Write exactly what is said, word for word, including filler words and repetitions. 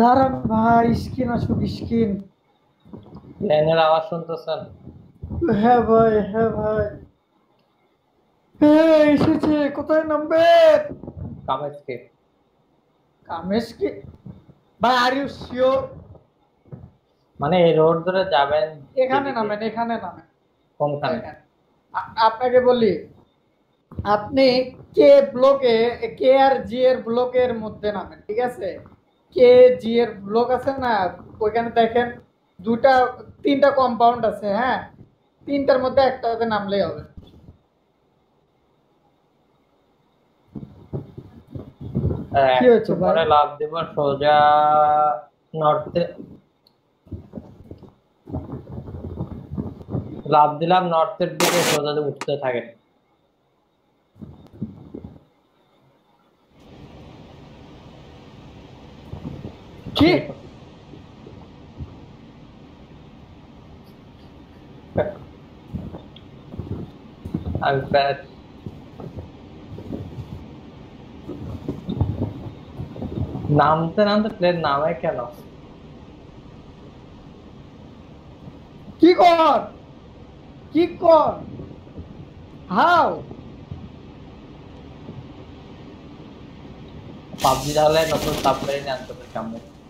দাঁড়ান ভাই, স্কিন আসুক স্কিন। প্লেনের আওয়াজ শুনতেছেন? হ্যাঁ ভাই, হ্যাঁ ভাই। এই এসেছে, কোথায় নামবে? কামেস্কি। কামেস্কি ভাই, আর ইউ সিওর? মানে এই রোড ধরে যাবেন? এখানে নামেন, এখানে নামেন। কোনখানে? আপনাকে বলি, আপনি কে ব্লকে, কে আর জি এর ব্লকের মধ্যে নামেন, ঠিক আছে? কে জি এর ব্লক আছে না, ওইখানে দেখেন দুটা তিনটা কম্পাউন্ড আছে, হ্যাঁ তিনটার মধ্যে একটাতে নামলেই হবে। কি হচ্ছে পরে লাভ দেব সোজা নর্থে, লাভ দিলাম নর্থের দিকে সোজা উঠতে থাকেন। কি I'm bad. নামতে নামতে প্লেন নামে কেন? কি কর কি কর হাও পাবজি তাহলে নতুন সাবমেরিন আনতে পারবে।